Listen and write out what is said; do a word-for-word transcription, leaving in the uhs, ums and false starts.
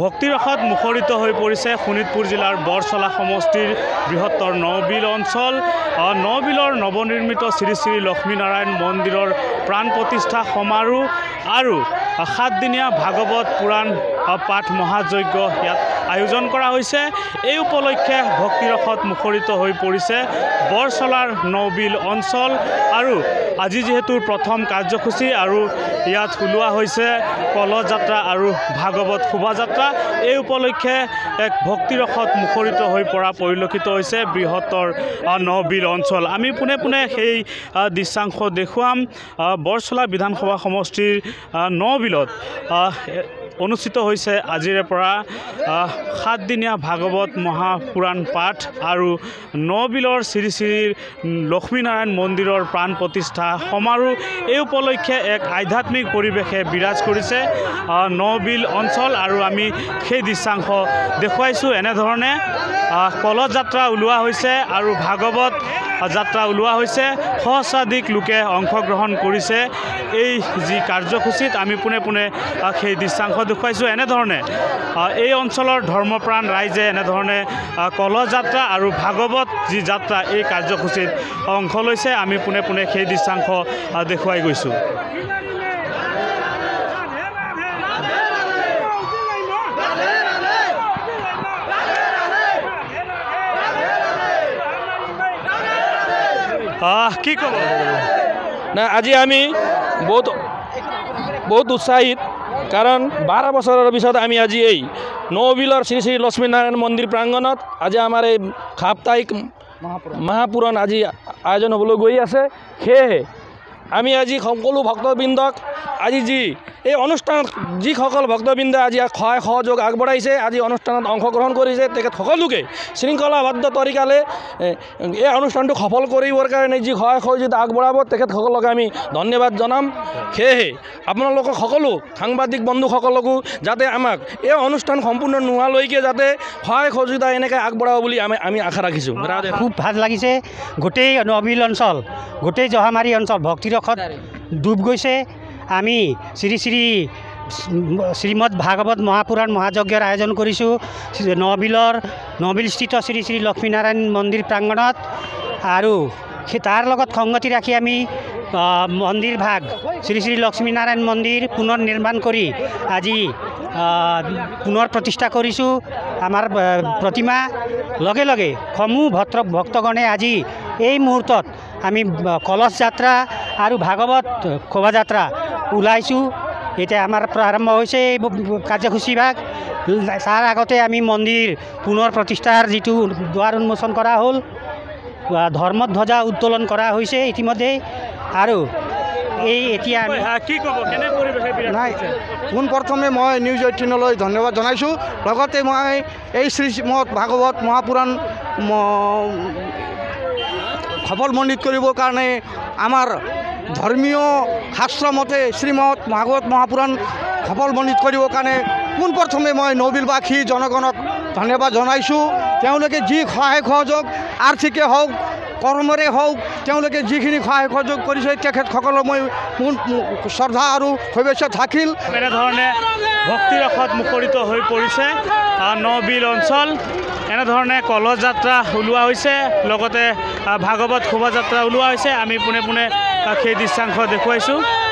ভক্তিৰসত মুখৰিত হৈ পৰিছে শোণিতপুৰ জিলাৰ বৰছলা সমষ্টিৰ বৃহত্তৰ নবিল অঞ্চল। নবিলৰ নৱনিৰ্মিত শ্ৰীশ্ৰী লক্ষ্মী নাৰায়ন মন্দিৰৰ প্ৰাণ প্ৰতিষ্ঠা সমাৰোহ আৰু সাতদিনীয়া ভাগৱত পুৰাণ পাঠ মহাযজ্ঞ ইয়াত আয়োজন কৰা হৈছে। এই উপলক্ষে ভক্তিৰসত মুখৰিত হৈ পৰিছে বৰছলাৰ নবিল অঞ্চল। আৰু আজি যিহেতু প্ৰথম কাৰ্যসূচী আৰু ইয়াত ওলোৱা হৈছে কলশ যাত্ৰা আৰু ভাগৱত শোভাযাত্ৰা, এই উপলক্ষে এক ভক্তিৰসত মুখৰিত হৈ পৰা পৰিলক্ষিত হৈছে বৃহত্তৰ নবিল অঞ্চল। আমি পোনে পোনে সেই দৃশ্যাংশ দেখুৱাম। বৰছলা বিধানসভা সমষ্টিৰ নবিলত অনুষ্ঠিত হৈছে আজিৰে পৰা সাতদিনীয়া ভাগৱত মহাপুৰাণ পাঠ আৰু নবিলৰ শ্ৰী শ্ৰী লক্ষ্মীনাৰায়ণ মন্দিৰৰ প্ৰাণ প্ৰতিষ্ঠা সমাৰোহ। এই উপলক্ষে এক আধ্যাত্মিক পৰিৱেশে বিৰাজ কৰিছে নবিল অঞ্চল আৰু আমি সেই দৃশ্যাংশ দেখুৱাইছোঁ। এনেধৰণে কলশ যাত্ৰা ওলোৱা হৈছে আৰু ভাগৱত যাত্ৰা ওলোৱা হৈছে। সহস্ৰাধিক লোকে অংশগ্ৰহণ কৰিছে এই যি কাৰ্যসূচীত। আমি পোনে পোনে সেই দৃশ্যাংশ দেখুৱাইছোঁ। এনেধৰণে এই অঞ্চলৰ ধৰ্মপ্ৰাণ ৰাইজে এনেধৰণে কলশ যাত্ৰা আৰু ভাগৱত যি যাত্ৰা এই কাৰ্যসূচীত অংশ লৈছে। আমি পোনে পোনে সেই দৃশ্যাংশ দেখুৱাই গৈছোঁ। কি ক'ব না, আজি আমি বহুত বহুত উৎসাহিত, কাৰণ বাৰ বছৰৰ পিছত আমি আজি এই নবিলৰ শ্ৰী শ্ৰী লক্ষ্মীনাৰায়ণ মন্দিৰ প্ৰাংগণত আজি আমাৰ এই সাপ্তাহিক মহাপুৰাণ আজি আয়োজন হ'বলৈ গৈ আছে। সেয়েহে আমি আজি সকলো ভক্তবৃন্দক আজি যি এই অনুষ্ঠানত যিসকল ভক্তবৃন্দ আজি সহায় সহযোগ আগবঢ়াইছে, আজি অনুষ্ঠানত অংশগ্ৰহণ কৰিছে, তেখেত সকলোকে শৃংখলাবদ্ধ তৰিকাৰে এই অনুষ্ঠানটো সফল কৰিবৰ কাৰণে যি সহায় সহযোগিতা আগবঢ়াব তেখেতসকলকে আমি ধন্যবাদ জনাম। সেয়েহে আপোনালোকক সকলো সাংবাদিক বন্ধুসকলকো যাতে আমাক এই অনুষ্ঠান সম্পূৰ্ণ নোহোৱালৈকে যাতে সহায় সহযোগিতা এনেকৈ আগবঢ়াব বুলি আমি আমি আশা ৰাখিছোঁ। খুব ভাল লাগিছে। গোটেই নবিল অঞ্চল, গোটেই জহামাৰী অঞ্চল ভক্তিৰসত ডুব গৈছে। আমি শ্ৰী শ্ৰী শ্ৰীমদ ভাগৱত মহাপুৰাণ মহাযজ্ঞৰ আয়োজন কৰিছোঁ নবিলৰ নবিলস্থিত শ্ৰী শ্ৰী লক্ষ্মীনাৰায়ণ মন্দিৰ প্ৰাংগণত। আৰু সেই তাৰ লগত সংগতি ৰাখি আমি মন্দিৰ ভাগ শ্ৰী শ্ৰী লক্ষ্মীনাৰায়ণ মন্দিৰ পুনৰ নিৰ্মাণ কৰি আজি পুনৰ প্ৰতিষ্ঠা কৰিছোঁ আমাৰ প্ৰতিমা। লগে লগে সমূহ ভক্ত ভক্তগণে আজি এই মুহূৰ্তত আমি কলশ যাত্ৰা আৰু ভাগৱত শোভাযাত্ৰা ওলাইছোঁ। এতিয়া আমাৰ প্ৰাৰম্ভ হৈছে এই কাৰ্যসূচীভাগ। তাৰ আগতে আমি মন্দিৰ পুনৰ প্ৰতিষ্ঠাৰ যিটো দুৱাৰ উন্মোচন কৰা হ'ল, ধৰ্মধ্বজা উত্তোলন কৰা হৈছে ইতিমধ্যে। আৰু এই এতিয়া কি ক'ব কেনে পৰিৱেশে নাই। পোনপ্ৰথমে মই নিউজ এইটিনলৈ ধন্যবাদ জনাইছোঁ। লগতে মই এই শ্ৰীমদ ভাগৱত মহাপুৰাণ সফলমণ্ডিত কৰিবৰ কাৰণে আমাৰ ধৰ্মীয় শাস্ত্ৰ মতে শ্ৰীমদ ভাগৱত মহাপুৰাণ সফলমণ্ডিত কৰিবৰ কাৰণে পোনপ্ৰথমে মই নবিলবাসী জনগণক ধন্যবাদ জনাইছোঁ। তেওঁলোকে যি সহায় সহযোগ আৰ্থিকে হওক কৰ্মৰে হওক তেওঁলোকে যিখিনি সহায় সহযোগ কৰিছে তেখেতসকলক মই শ্ৰদ্ধা আৰু শুভেচ্ছা থাকিল। এনেধৰণে ভক্তিৰসত মুখৰিত হৈ পৰিছে নবিল অঞ্চল। এনেধৰণে কলশ যাত্ৰা ওলোৱা হৈছে, লগতে ভাগৱত শোভাযাত্ৰা ওলোৱা হৈছে। আমি পোনে পোনে সেই দৃশ্যাংশ দেখুৱাইছোঁ।